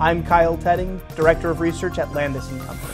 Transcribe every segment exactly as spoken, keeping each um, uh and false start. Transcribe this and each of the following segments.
I'm Kyle Tetting, Director of Research at Landis and Company.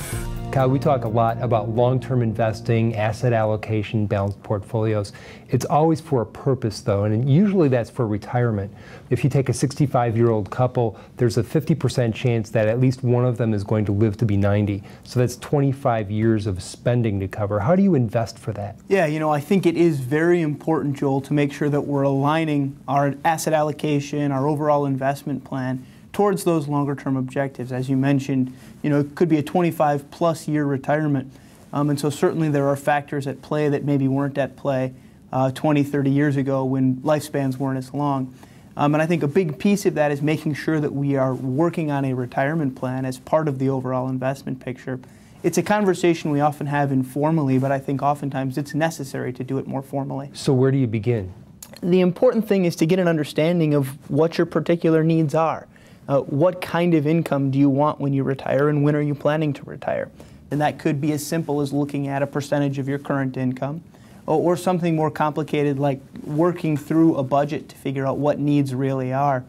Kyle, we talk a lot about long-term investing, asset allocation, balanced portfolios. It's always for a purpose, though, and usually that's for retirement. If you take a sixty-five-year-old couple, there's a fifty percent chance that at least one of them is going to live to be ninety. So that's twenty-five years of spending to cover. How do you invest for that? Yeah, you know, I think it is very important, Joel, to make sure that we're aligning our asset allocation, our overall investment plan, towards those longer-term objectives. As you mentioned, you know, it could be a twenty-five plus year retirement. Um, and so certainly there are factors at play that maybe weren't at play uh, twenty, thirty years ago when lifespans weren't as long. Um, and I think a big piece of that is making sure that we are working on a retirement plan as part of the overall investment picture. It's a conversation we often have informally, but I think oftentimes it's necessary to do it more formally. So where do you begin? The important thing is to get an understanding of what your particular needs are. Uh, what kind of income do you want when you retire, and when are you planning to retire? And that could be as simple as looking at a percentage of your current income, or, or something more complicated like working through a budget to figure out what needs really are.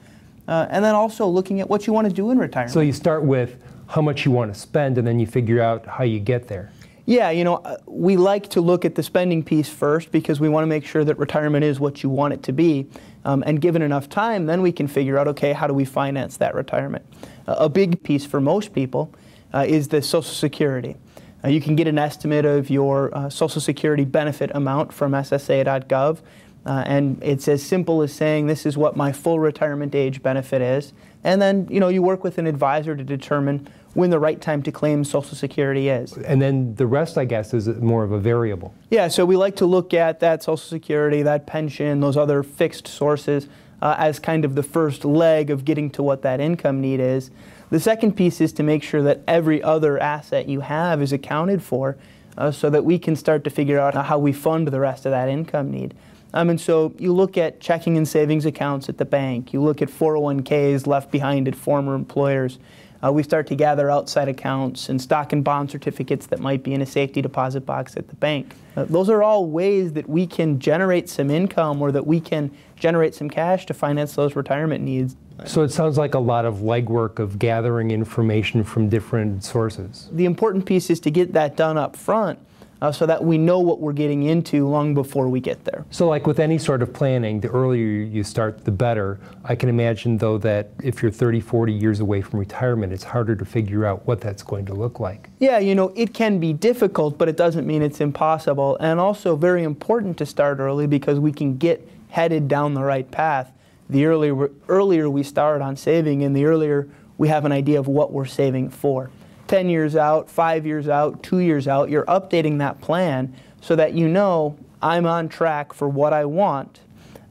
Uh, and then also looking at what you want to do in retirement. So you start with how much you want to spend, and then you figure out how you get there. Yeah, you know, uh, we like to look at the spending piece first because we want to make sure that retirement is what you want it to be. Um, and given enough time, then we can figure out, okay, how do we finance that retirement? Uh, a big piece for most people uh, is the Social Security. Uh, you can get an estimate of your uh, Social Security benefit amount from S S A dot gov. Uh, and it's as simple as saying, this is what my full retirement age benefit is. And then, you know, you work with an advisor to determine when the right time to claim Social Security is. And then the rest, I guess, is more of a variable. Yeah, so we like to look at that Social Security, that pension, those other fixed sources uh, as kind of the first leg of getting to what that income need is. The second piece is to make sure that every other asset you have is accounted for uh, so that we can start to figure out how we fund the rest of that income need. Um, and so you look at checking and savings accounts at the bank. You look at four oh one Ks left behind at former employers. Uh, we start to gather outside accounts and stock and bond certificates that might be in a safety deposit box at the bank. Uh, those are all ways that we can generate some income or that we can generate some cash to finance those retirement needs. So it sounds like a lot of legwork of gathering information from different sources. The important piece is to get that done up front. Uh, so that we know what we're getting into long before we get there. So like with any sort of planning, the earlier you start, the better. I can imagine, though, that if you're thirty, forty years away from retirement, it's harder to figure out what that's going to look like. Yeah, you know, it can be difficult, but it doesn't mean it's impossible. And also very important to start early because we can get headed down the right path. The earlier, earlier we start on saving, and the earlier we have an idea of what we're saving for. ten years out, five years out, two years out, you're updating that plan so that you know I'm on track for what I want.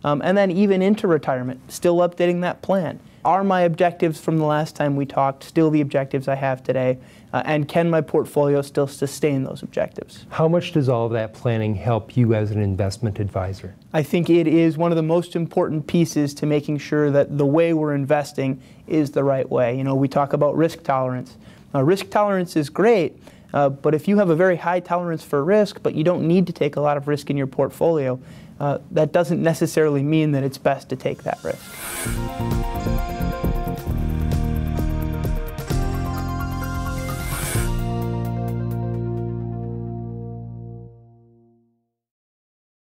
Um, and then even into retirement, still updating that plan. Are my objectives from the last time we talked still the objectives I have today? Uh, and can my portfolio still sustain those objectives? How much does all of that planning help you as an investment advisor? I think it is one of the most important pieces to making sure that the way we're investing is the right way. You know, we talk about risk tolerance. Uh, risk tolerance is great, uh, but if you have a very high tolerance for risk, but you don't need to take a lot of risk in your portfolio, uh, that doesn't necessarily mean that it's best to take that risk.